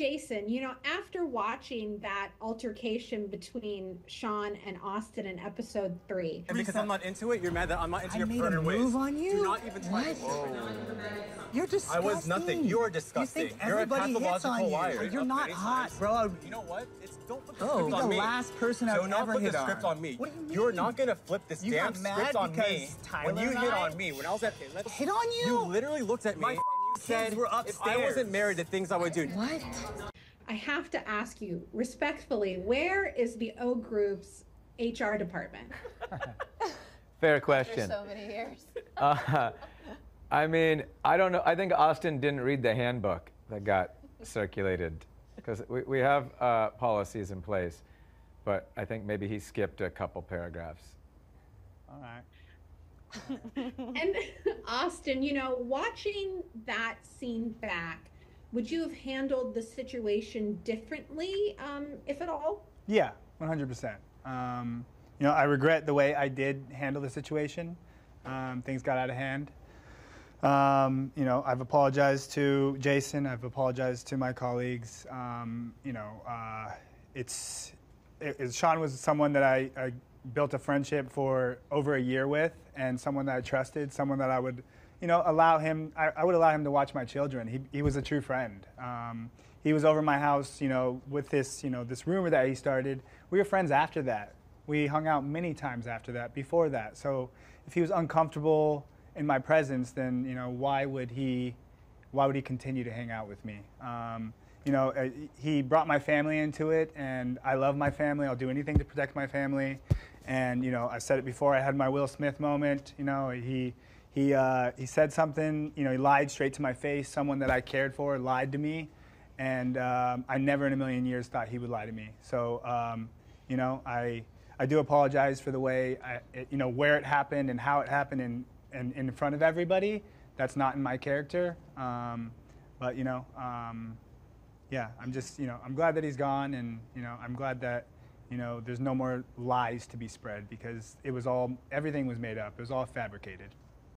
Jason, you know, after watching that altercation between Sean and Austin in episode 3. And because I'm not into it, you're mad that I'm not into your perverted ways. I made a move on you? Do not even try. Whoa. You're disgusting. I was nothing. You are disgusting. You think everybody hits on you. Liar. You're not hot, bro. You know what? It's, don't put the script on me. You're the last person I've ever hit on. Don't put the script on me. What do you mean? You're not going to flip this damn script on me. When you hit on me, when I was at... Hit on you? You literally looked at me. Said we're upstairs. If I wasn't married, the things I would do. What? I have to ask you respectfully, where is the O Group's HR department? Fair question. There's so many years. I mean, I don't know. I think Austin didn't read the handbook that got circulated, because we have policies in place, but I think maybe he skipped a couple paragraphs. All right. And Austin, you know, watching that scene back, would you have handled the situation differently, if at all? Yeah, 100%. You know, I regret the way I did handle the situation. Things got out of hand. You know, I've apologized to Jason. I've apologized to my colleagues. You know, Sean was someone that I built a friendship for over a year with, and someone that I trusted, someone that I would, you know, allow him, I would allow him to watch my children. He was a true friend. He was over my house, you know, with this, you know, this rumor that he started. We were friends after that. We hung out many times after that, before that. So if he was uncomfortable in my presence, then, you know, why would he continue to hang out with me? You know, he brought my family into it, and I love my family. I'll do anything to protect my family. And, you know, I said it before, I had my Will Smith moment. You know, he said something, you know, he lied straight to my face. Someone that I cared for lied to me, and I never in a million years thought he would lie to me. So, you know, I do apologize for the way, you know, where it happened and how it happened, and in front of everybody. That's not in my character. But, you know... yeah, I'm just, you know, I'm glad that he's gone, and, you know, I'm glad that, you know, there's no more lies to be spread, because it was all, everything was made up. It was all fabricated.